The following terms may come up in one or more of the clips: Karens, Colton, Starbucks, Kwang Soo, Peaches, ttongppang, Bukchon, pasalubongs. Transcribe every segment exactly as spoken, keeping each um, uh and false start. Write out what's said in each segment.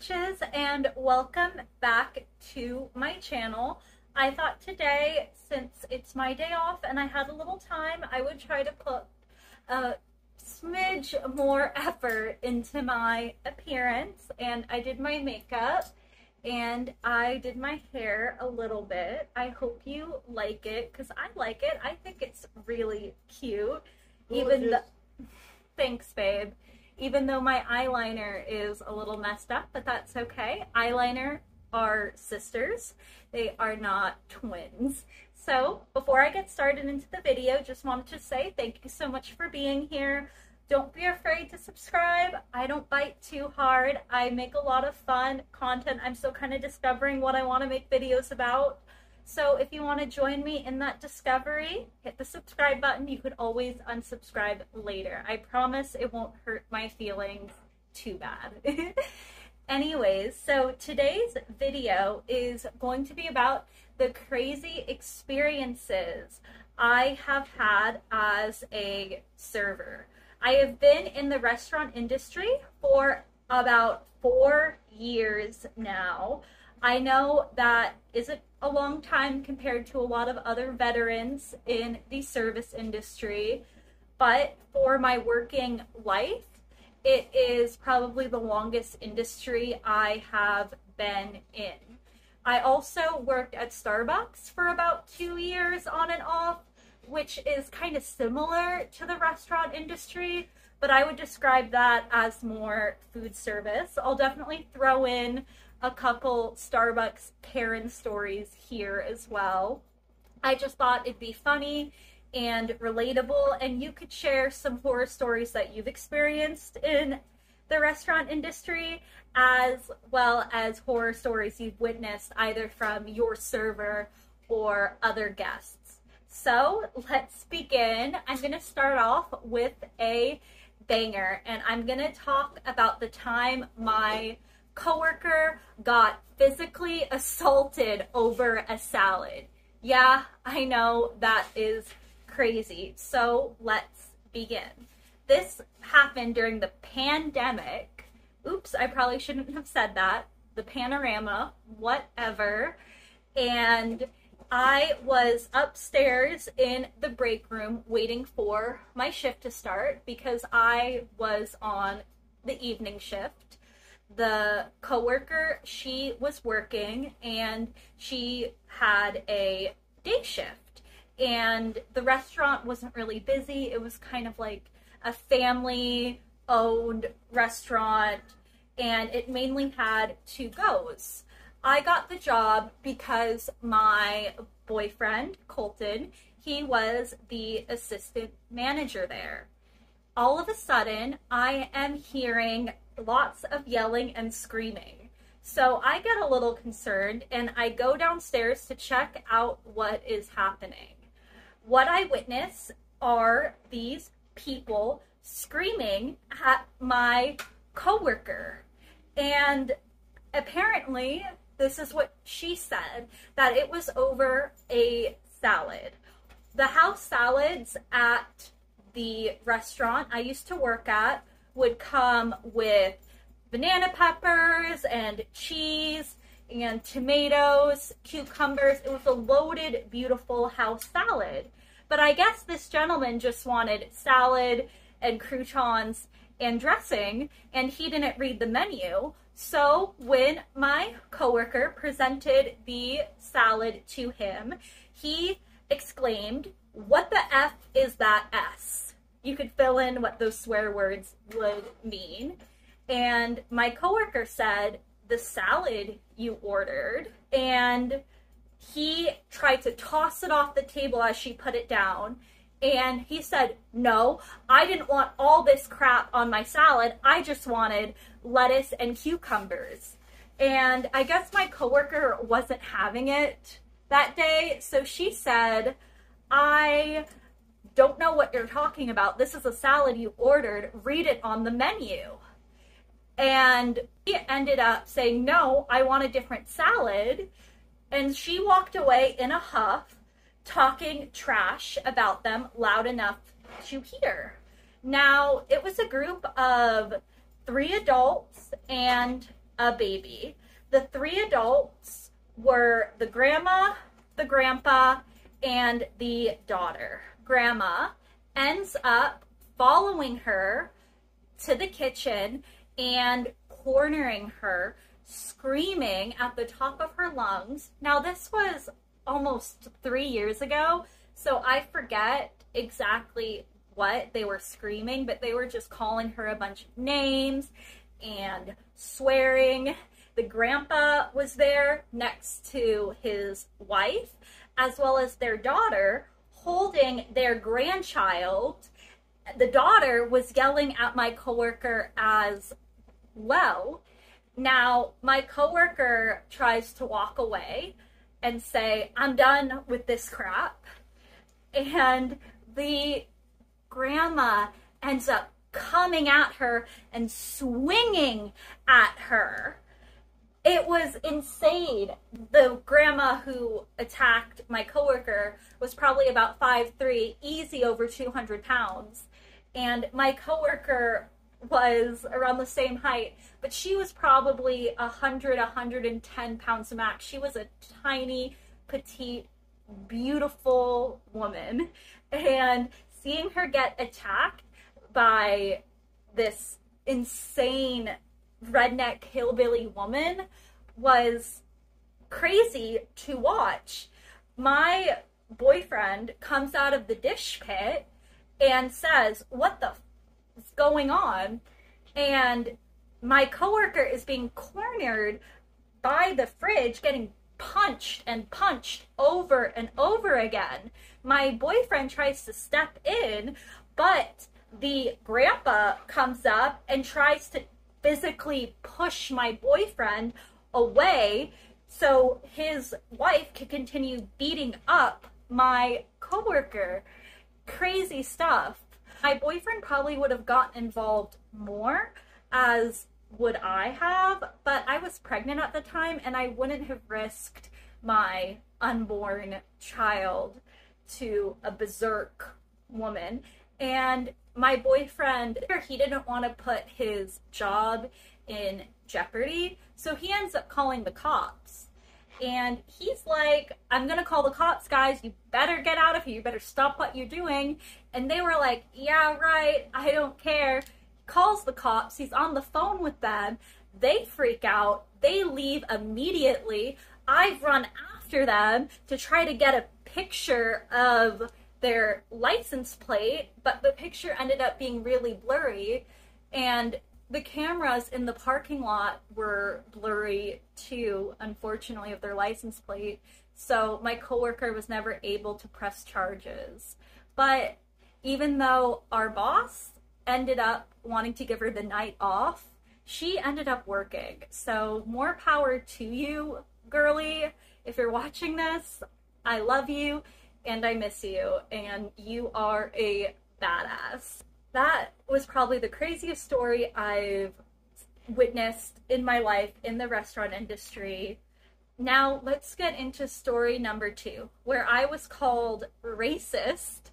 peaches and welcome back to my channel. I thought today, since it's my day off and I had a little time, I would try to put a smidge more effort into my appearance, and I did my makeup and I did my hair a little bit. I hope you like it because I like it. I think it's really cute. Even though, thanks babe, even though my eyeliner is a little messed up, but that's okay. Eyeliner are sisters, they are not twins. So before I get started into the video, just wanted to say thank you so much for being here. Don't be afraid to subscribe. I don't bite too hard. I make a lot of fun content. I'm still kind of discovering what I want to make videos about. So if you want to join me in that discovery, hit the subscribe button. You could always unsubscribe later. I promise it won't hurt my feelings too bad. Anyways, so today's video is going to be about the crazy experiences I have had as a server. I have been in the restaurant industry for about four years now. I know that isn't a long time compared to a lot of other veterans in the service industry, but for my working life, it is probably the longest industry I have been in. I also worked at Starbucks for about two years on and off, which is kind of similar to the restaurant industry, but I would describe that as more food service. I'll definitely throw in a couple Starbucks Karen stories here as well. I just thought it'd be funny and relatable, and you could share some horror stories that you've experienced in the restaurant industry, as well as horror stories you've witnessed either from your server or other guests. So let's begin. I'm gonna start off with a banger, and I'm gonna talk about the time my coworker got physically assaulted over a salad. Yeah, I know that is crazy. So let's begin. This happened during the pandemic. Oops, I probably shouldn't have said that. The panorama, whatever. And I was upstairs in the break room waiting for my shift to start because I was on the evening shift. The coworker, she was working and she had a day shift, and the restaurant wasn't really busy. It was kind of like a family owned restaurant, and it mainly had two goes. I got the job because my boyfriend, Colton, he was the assistant manager there. All of a sudden, I am hearing lots of yelling and screaming. So I get a little concerned and I go downstairs to check out what is happening. What I witness are these people screaming at my coworker. And apparently, this is what she said, that it was over a salad. The house salads at the restaurant I used to work at would come with banana peppers and cheese and tomatoes, cucumbers. It was a loaded, beautiful house salad. But I guess this gentleman just wanted salad and croutons and dressing, and he didn't read the menu. So when my coworker presented the salad to him, he exclaimed, "What the F is that S?" You could fill in what those swear words would mean. And my coworker said, "The salad you ordered." And he tried to toss it off the table as she put it down. And he said, "No, I didn't want all this crap on my salad. I just wanted lettuce and cucumbers." And I guess my coworker wasn't having it that day. So she said, "I don't know what you're talking about. This is a salad you ordered. Read it on the menu." And he ended up saying, "No, I want a different salad." And she walked away in a huff, talking trash about them loud enough to hear. Now, it was a group of three adults and a baby. The three adults were the grandma, the grandpa, and the daughter. Grandma ends up following her to the kitchen and cornering her, screaming at the top of her lungs. Now, this was almost three years ago, so I forget exactly what they were screaming, but they were just calling her a bunch of names and swearing. The grandpa was there next to his wife, as well as their daughter, holding their grandchild. The daughter was yelling at my coworker as well. Now, my coworker tries to walk away and say, "I'm done with this crap." And the grandma ends up coming at her and swinging at her. It was insane. The grandma who attacked my coworker was probably about five three, easy over two hundred pounds. And my coworker was around the same height, but she was probably one hundred, one hundred ten pounds max. She was a tiny, petite, beautiful woman. And seeing her get attacked by this insane redneck hillbilly woman was crazy to watch. My boyfriend comes out of the dish pit and says, "What the f is going on?" And my coworker is being cornered by the fridge, getting punched and punched over and over again. My boyfriend tries to step in, but the grandpa comes up and tries to physically push my boyfriend away so his wife could continue beating up my coworker. Crazy stuff. My boyfriend probably would have gotten involved more, as would I have, but I was pregnant at the time and I wouldn't have risked my unborn child to a berserk woman. And my boyfriend, he didn't want to put his job in jeopardy, so he ends up calling the cops. And he's like, "I'm gonna call the cops, guys. You better get out of here. You better stop what you're doing." And they were like, "Yeah, right. I don't care." He calls the cops. He's on the phone with them. They freak out. They leave immediately. I've run after them to try to get a picture of their license plate, but the picture ended up being really blurry, and the cameras in the parking lot were blurry too, unfortunately, of their license plate. So my coworker was never able to press charges. But even though our boss ended up wanting to give her the night off, she ended up working. So more power to you, girly. If you're watching this, I love you. And I miss you, and you are a badass. That was probably the craziest story I've witnessed in my life in the restaurant industry. Now let's get into story number two, where I was called racist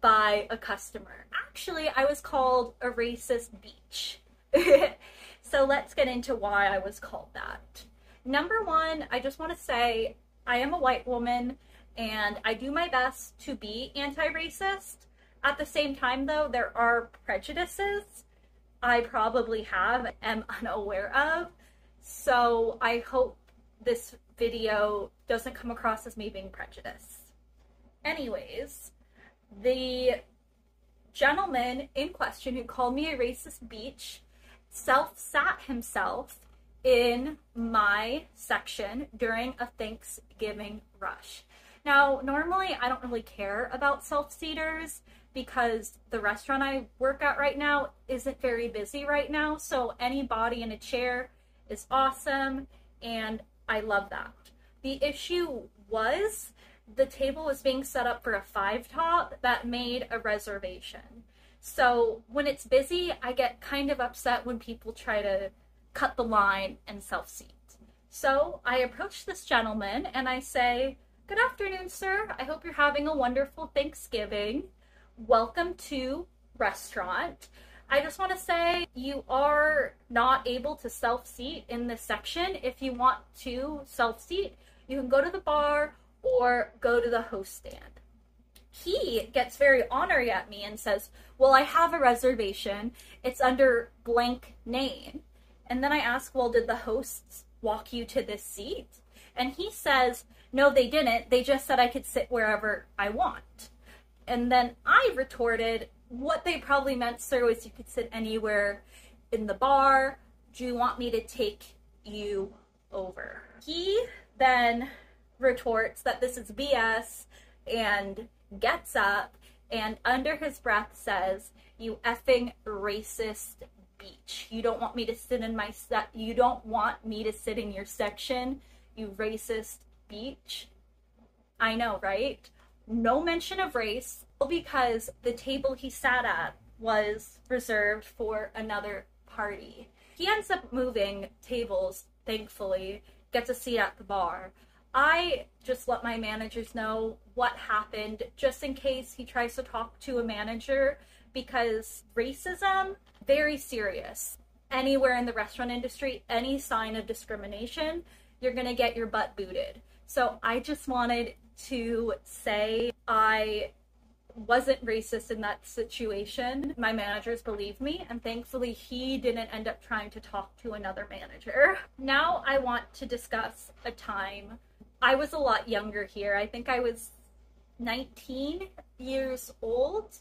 by a customer. Actually, I was called a racist bitch. So let's get into why I was called that. Number one, I just want to say I am a white woman, and I do my best to be anti-racist. At the same time, though, there are prejudices I probably have am unaware of. So I hope this video doesn't come across as me being prejudiced. Anyways, the gentleman in question who called me a racist bitch self-sat himself in my section during a Thanksgiving rush. Now, normally I don't really care about self-seaters because the restaurant I work at right now isn't very busy right now. So anybody in a chair is awesome, and I love that. The issue was the table was being set up for a five top that made a reservation. So when it's busy, I get kind of upset when people try to cut the line and self-seat. So I approach this gentleman and I say, "Good afternoon, sir. I hope you're having a wonderful Thanksgiving. Welcome to restaurant. I just want to say you are not able to self-seat in this section. If you want to self-seat, you can go to the bar or go to the host stand. He gets very ornery at me and says, well, I have a reservation. It's under blank name. And then I ask, well, did the hosts walk you to this seat? And he says, no, they didn't. They just said I could sit wherever I want. And then I retorted, what they probably meant, sir, was you could sit anywhere in the bar. Do you want me to take you over? He then retorts that this is B S and gets up and under his breath says, you effing racist beach. You don't want me to sit in my se- you don't want me to sit in your section, you racist beach. I know, right? No mention of race, because the table he sat at was reserved for another party. He ends up moving tables, thankfully, gets a seat at the bar. I just let my managers know what happened, just in case he tries to talk to a manager, because racism, very serious. Anywhere in the restaurant industry, any sign of discrimination, you're gonna get your butt booted. So I just wanted to say I wasn't racist in that situation. My managers believed me, and thankfully he didn't end up trying to talk to another manager. Now I want to discuss a time. I was a lot younger here. I think I was nineteen years old,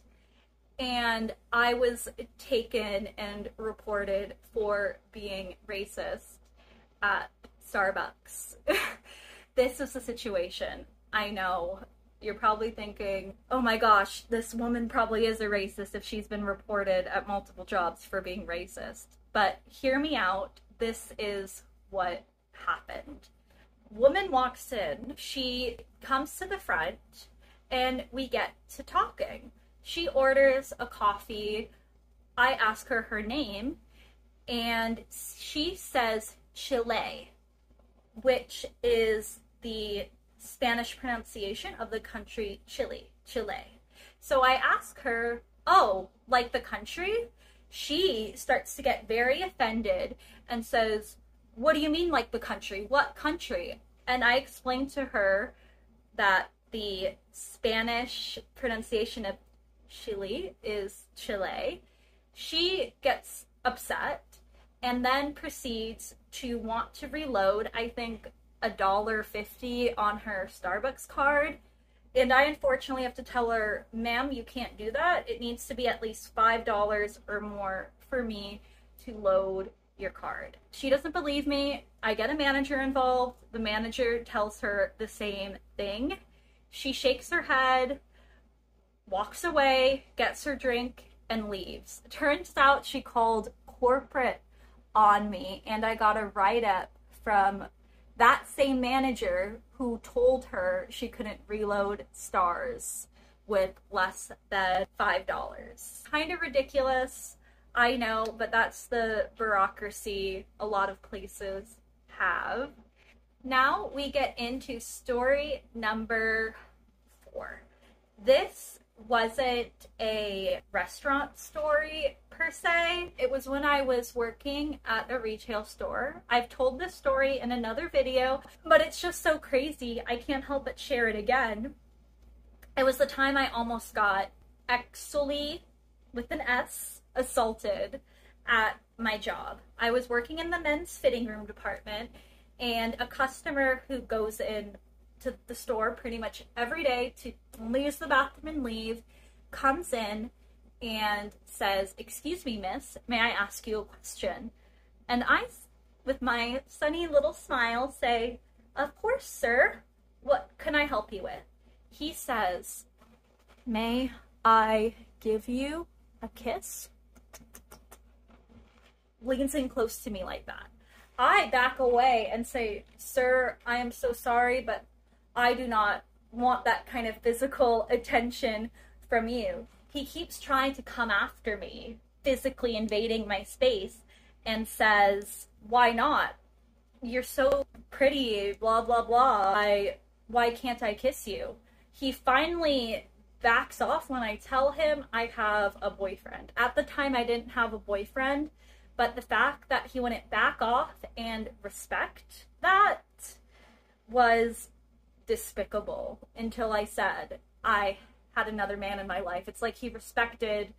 and I was taken and reported for being racist at Starbucks. This is the situation. I know. You're probably thinking, oh my gosh, this woman probably is a racist if she's been reported at multiple jobs for being racist. But hear me out. This is what happened. Woman walks in. She comes to the front and we get to talking. She orders a coffee. I ask her her name and she says Chile, which is the Spanish pronunciation of the country Chile, Chile. So I ask her, oh, like the country? She starts to get very offended and says, what do you mean like the country? What country? And I explained to her that the Spanish pronunciation of Chile is Chile. She gets upset and then proceeds to want to reload, I think, a dollar fifty on her Starbucks card, and I unfortunately have to tell her, ma'am, you can't do that. It needs to be at least five dollars or more for me to load your card. She doesn't believe me. I get a manager involved. The manager tells her the same thing. She shakes her head, walks away, gets her drink, and leaves. Turns out she called corporate on me, and I got a write-up from that same manager who told her she couldn't reload stars with less than five dollars. Kind of ridiculous, I know, but that's the bureaucracy a lot of places have. Now we get into story number four. This wasn't a restaurant story per se. It was when I was working at a retail store. I've told this story in another video, but it's just so crazy. I can't help but share it again. It was the time I almost got actually, with an S, assaulted at my job. I was working in the men's fitting room department, and a customer who goes in to the store pretty much every day to use the bathroom and leave comes in and says, excuse me, miss, may I ask you a question? And I, with my sunny little smile, say, of course, sir, what can I help you with? He says, may I give you a kiss? Leans in close to me like that. I back away and say, sir, I am so sorry, but I do not want that kind of physical attention from you. He keeps trying to come after me, physically invading my space, and says, why not? You're so pretty, blah, blah, blah. I, why can't I kiss you? He finally backs off when I tell him I have a boyfriend. At the time, I didn't have a boyfriend, but the fact that he wouldn't back off and respect that was despicable until I said I had another man in my life. It's like he respected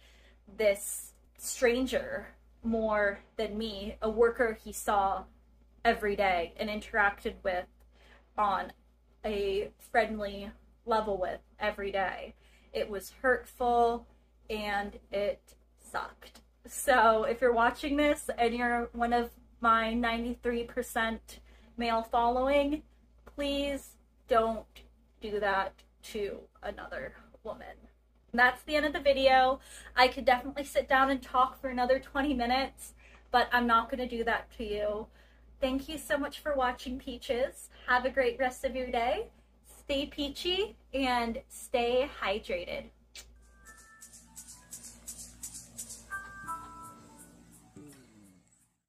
this stranger more than me, a worker he saw every day and interacted with on a friendly level with every day. It was hurtful and it sucked. So if you're watching this and you're one of my ninety-three percent male following, please don't do that to another woman. And that's the end of the video. I could definitely sit down and talk for another twenty minutes, but I'm not going to do that to you. Thank you so much for watching, Peaches. Have a great rest of your day. Stay peachy and stay hydrated.